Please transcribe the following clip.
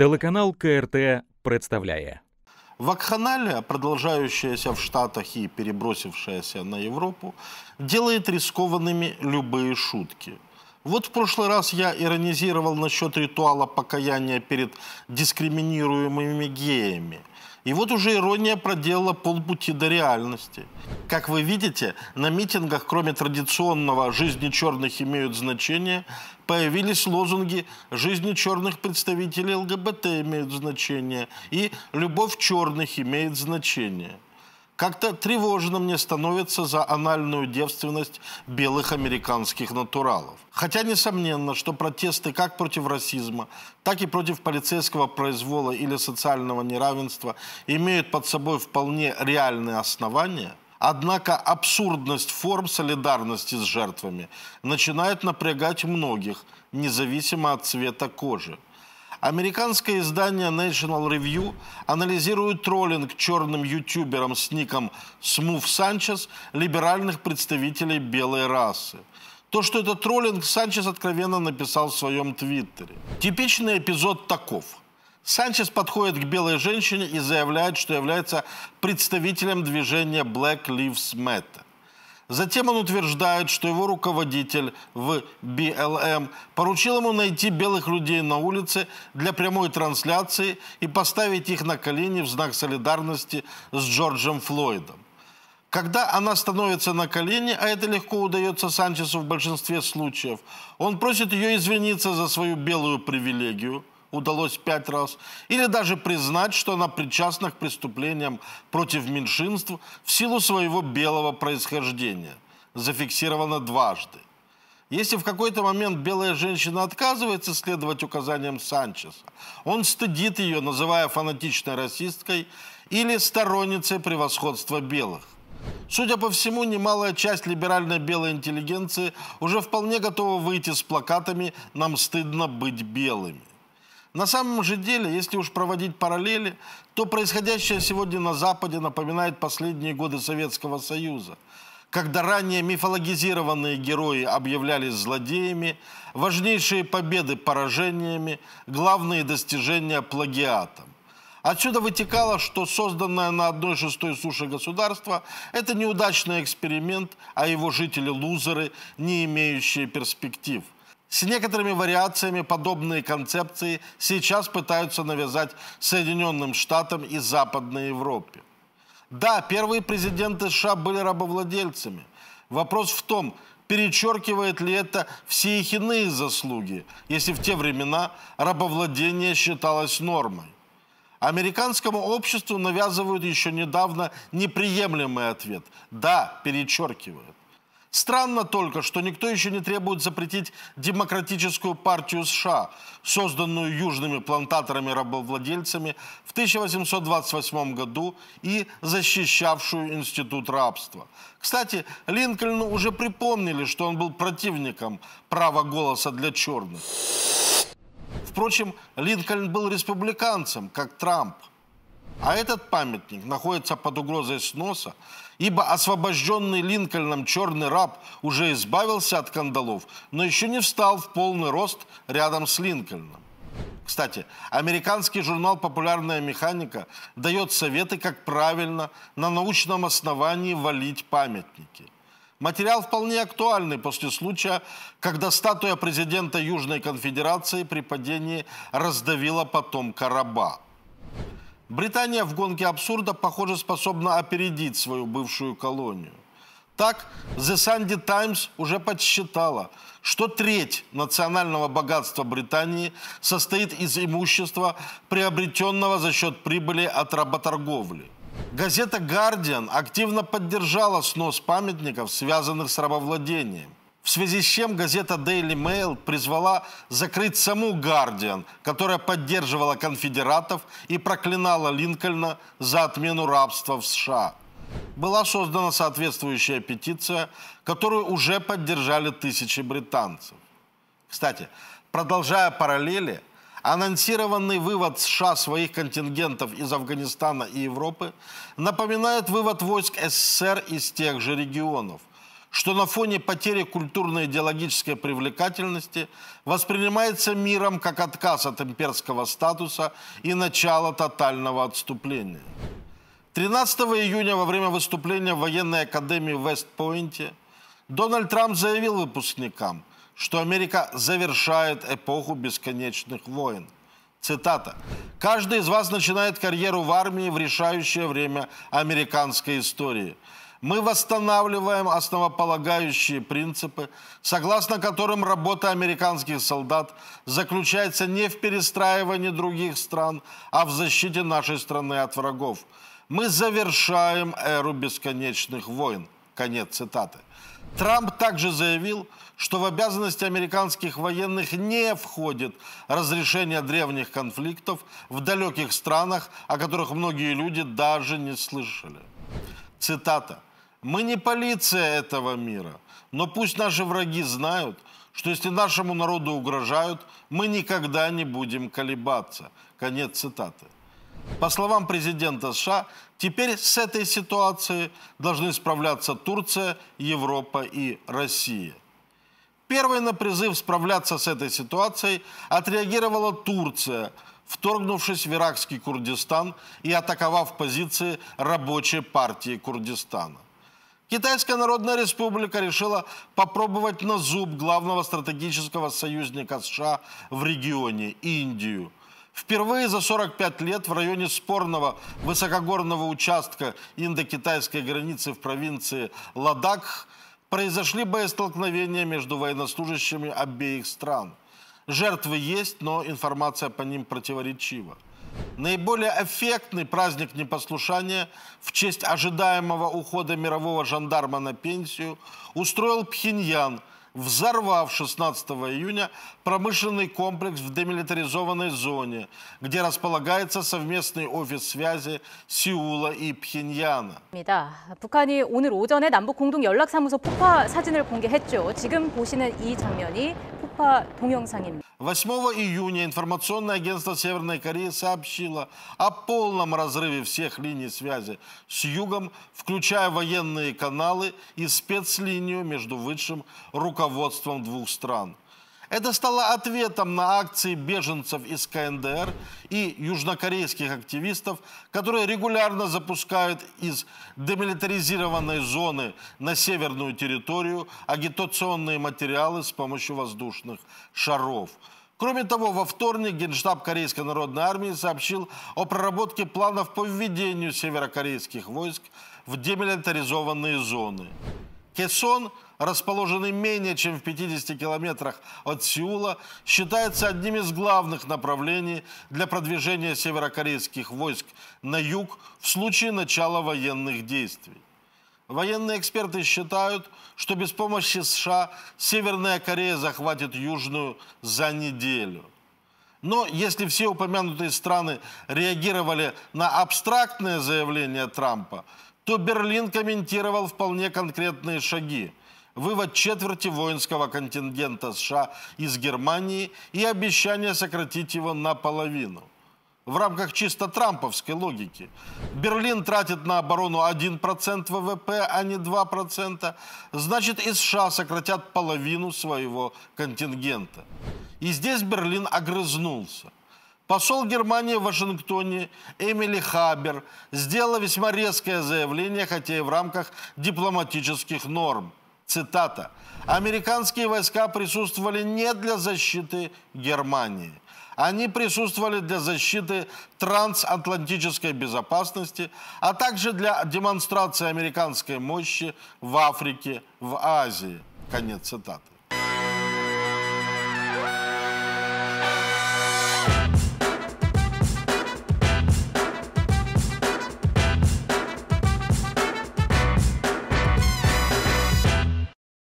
Телеканал КРТ представляет. Вакханалия, продолжающаяся в Штатах и перебросившаяся на Европу, делает рискованными любые шутки. Вот в прошлый раз я иронизировал насчет ритуала покаяния перед дискриминируемыми геями. И вот уже ирония проделала полпути до реальности. Как вы видите, на митингах, кроме традиционного «Жизни черных имеют значение», появились лозунги «Жизни черных представителей ЛГБТ имеют значение» и «Любовь черных имеет значение». Как-то тревожно мне становится за анальную девственность белых американских натуралов. Хотя несомненно, что протесты как против расизма, так и против полицейского произвола или социального неравенства имеют под собой вполне реальные основания, однако абсурдность форм солидарности с жертвами начинает напрягать многих, независимо от цвета кожи. Американское издание National Review анализирует троллинг черным ютуберам с ником Smooth Sanchez либеральных представителей белой расы. То, что это троллинг, Санчес откровенно написал в своем твиттере. Типичный эпизод таков. Санчес подходит к белой женщине и заявляет, что является представителем движения Black Lives Matter. Затем он утверждает, что его руководитель в БЛМ поручил ему найти белых людей на улице для прямой трансляции и поставить их на колени в знак солидарности с Джорджем Флойдом. Когда она становится на колени, а это легко удается Санчесу в большинстве случаев, он просит ее извиниться за свою белую привилегию, удалось 5 раз, или даже признать, что она причастна к преступлениям против меньшинств в силу своего белого происхождения. Зафиксировано 2-ды. Если в какой-то момент белая женщина отказывается следовать указаниям Санчеса, он стыдит ее, называя фанатичной расисткой или сторонницей превосходства белых. Судя по всему, немалая часть либеральной белой интеллигенции уже вполне готова выйти с плакатами «Нам стыдно быть белыми». На самом же деле, если уж проводить параллели, то происходящее сегодня на Западе напоминает последние годы Советского Союза, когда ранее мифологизированные герои объявлялись злодеями, важнейшие победы – поражениями, главные достижения – плагиатом. Отсюда вытекало, что созданное на 1/6 суши государство – это неудачный эксперимент, а его жители – лузеры, не имеющие перспектив. С некоторыми вариациями подобные концепции сейчас пытаются навязать Соединенным Штатам и Западной Европе. Да, первые президенты США были рабовладельцами. Вопрос в том, перечеркивает ли это все их иные заслуги, если в те времена рабовладение считалось нормой. Американскому обществу навязывают еще недавно неприемлемый ответ. Да, перечеркивают. Странно только, что никто еще не требует запретить Демократическую партию США, созданную южными плантаторами-рабовладельцами в 1828 году и защищавшую институт рабства. Кстати, Линкольну уже припомнили, что он был противником права голоса для черных. Впрочем, Линкольн был республиканцем, как Трамп. А этот памятник находится под угрозой сноса, ибо освобожденный Линкольном черный раб уже избавился от кандалов, но еще не встал в полный рост рядом с Линкольном. Кстати, американский журнал «Популярная механика» дает советы, как правильно на научном основании валить памятники. Материал вполне актуальный после случая, когда статуя президента Южной конфедерации при падении раздавила потомка раба. Британия в гонке абсурда, похоже, способна опередить свою бывшую колонию. Так, The Sunday Times уже подсчитала, что 1/3 национального богатства Британии состоит из имущества, приобретенного за счет прибыли от работорговли. Газета Guardian активно поддержала снос памятников, связанных с рабовладением. В связи с чем газета Daily Mail призвала закрыть саму Guardian, которая поддерживала конфедератов и проклинала Линкольна за отмену рабства в США. Была создана соответствующая петиция, которую уже поддержали 1000 британцев. Кстати, продолжая параллели, анонсированный вывод США своих контингентов из Афганистана и Европы напоминает вывод войск СССР из тех же регионов. что на фоне потери культурно-идеологической привлекательности воспринимается миром как отказ от имперского статуса и начало тотального отступления. 13 июня во время выступления в военной академии в Вест-Пойнте Дональд Трамп заявил выпускникам, что Америка завершает эпоху бесконечных войн. Цитата. «Каждый из вас начинает карьеру в армии в решающее время американской истории. Мы восстанавливаем основополагающие принципы, согласно которым работа американских солдат заключается не в перестраивании других стран, а в защите нашей страны от врагов. Мы завершаем эру бесконечных войн». Конец цитаты. Трамп также заявил, что в обязанности американских военных не входит разрешение древних конфликтов в далеких странах, о которых многие люди даже не слышали. Цитата. «Мы не полиция этого мира, но пусть наши враги знают, что если нашему народу угрожают, мы никогда не будем колебаться». Конец цитаты. По словам президента США, теперь с этой ситуацией должны справляться Турция, Европа и Россия. Первой на призыв справляться с этой ситуацией отреагировала Турция, вторгнувшись в Иракский Курдистан и атаковав позиции рабочей партии Курдистана. Китайская Народная Республика решила попробовать на зуб главного стратегического союзника США в регионе – Индию. Впервые за 45 лет в районе спорного высокогорного участка индо-китайской границы в провинции Ладакх произошли боестолкновения между военнослужащими обеих стран. Жертвы есть, но информация по ним противоречива. Наиболее эффектный праздник непослушания в честь ожидаемого ухода мирового жандарма на пенсию устроил Пхеньян, взорвав 16 июня промышленный комплекс в демилитаризованной зоне, где располагается совместный офис связи Сеула и Пхеньяна. 북한이 오늘 오전에 남북 공동 연락사무소 폭파 사진을 공개했죠. 지금 보시는 이 장면이 폭파 동영상입니다. 8 июня информационное агентство Северной Кореи сообщило о полном разрыве всех линий связи с югом, включая военные каналы и спецлинию между высшим руководством двух стран. Это стало ответом на акции беженцев из КНДР и южнокорейских активистов, которые регулярно запускают из демилитаризированной зоны на северную территорию агитационные материалы с помощью воздушных шаров. Кроме того, во вторник Генштаб Корейской Народной Армии сообщил о проработке планов по введению северокорейских войск в демилитаризованные зоны. Кесон, расположенный менее чем в 50 километрах от Сеула, считается одним из главных направлений для продвижения северокорейских войск на юг в случае начала военных действий. Военные эксперты считают, что без помощи США Северная Корея захватит Южную за неделю. Но если все упомянутые страны реагировали на абстрактное заявление Трампа, то Берлин комментировал вполне конкретные шаги. Вывод четверти воинского контингента США из Германии и обещание сократить его наполовину. В рамках чисто трамповской логики Берлин тратит на оборону 1% ВВП, а не 2%, значит и США сократят половину своего контингента. И здесь Берлин огрызнулся. Посол Германии в Вашингтоне Эмили Хабер сделала весьма резкое заявление, хотя и в рамках дипломатических норм. Цитата. «Американские войска присутствовали не для защиты Германии. Они присутствовали для защиты трансатлантической безопасности, а также для демонстрации американской мощи в Африке, в Азии». Конец цитаты.